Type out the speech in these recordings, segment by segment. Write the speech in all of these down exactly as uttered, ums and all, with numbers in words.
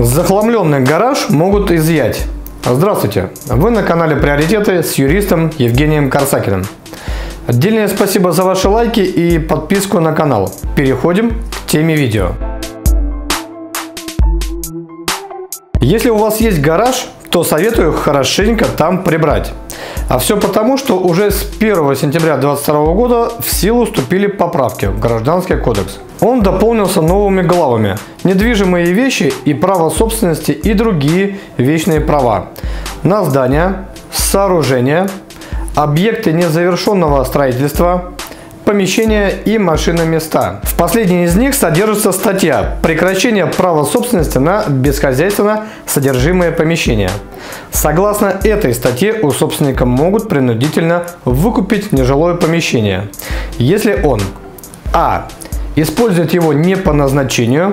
Захламленный гараж могут изъять. Здравствуйте! Вы на канале «Приоритеты» с юристом Евгением Карсакиным. Отдельное спасибо за ваши лайки и подписку на канал. Переходим к теме видео. Если у вас есть гараж, то советую хорошенько там прибрать. А все потому, что уже с первого сентября две тысячи двадцать второго года в силу вступили поправки в Гражданский кодекс. Он дополнился новыми главами «Недвижимые вещи» и «Право собственности» и другие вечные права на здания, сооружения, объекты незавершенного строительства, помещения и машиноместа. В последней из них содержится статья «Прекращение права собственности на бесхозяйственно содержимое помещение». Согласно этой статье, у собственника могут принудительно выкупить нежилое помещение, если он а. использует его не по назначению,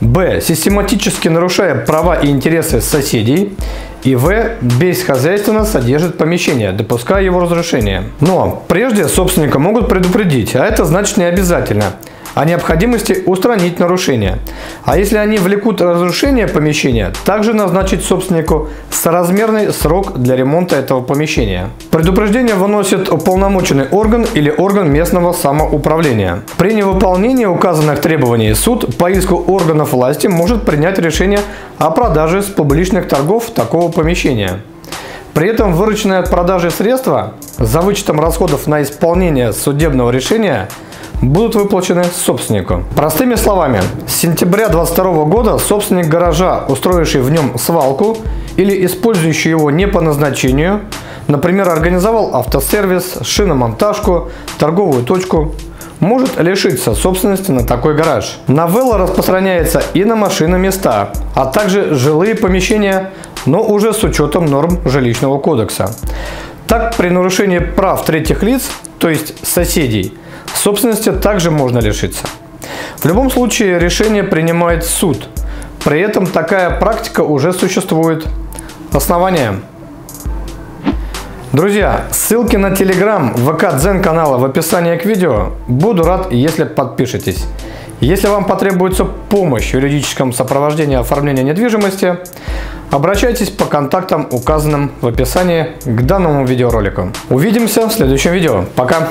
б. систематически нарушая права и интересы соседей, и в. бесхозяйственно содержит помещение, допуская его разрушение. Но прежде собственника могут предупредить, а это значит не обязательно, о необходимости устранить нарушения. А если они влекут разрушение помещения, также назначить собственнику соразмерный срок для ремонта этого помещения. Предупреждение выносит уполномоченный орган или орган местного самоуправления. При невыполнении указанных требований суд по иску органов власти может принять решение о продаже с публичных торгов такого помещения. При этом вырученные от продажи средства за вычетом расходов на исполнение судебного решения будут выплачены собственнику. Простыми словами, с сентября две тысячи двадцать второго года собственник гаража, устроивший в нем свалку или использующий его не по назначению, например, организовал автосервис, шиномонтажку, торговую точку, может лишиться собственности на такой гараж. Новелла распространяется и на машиноместа, а также жилые помещения, но уже с учетом норм жилищного кодекса. Так, при нарушении прав третьих лиц, то есть соседей, собственности также можно лишиться. В любом случае решение принимает суд. При этом такая практика уже существует. Основания. Друзья, ссылки на Телеграм, ВК, Дзен канала в описании к видео. Буду рад, если подпишетесь. Если вам потребуется помощь в юридическом сопровождении оформления недвижимости, обращайтесь по контактам, указанным в описании к данному видеоролику. Увидимся в следующем видео. Пока!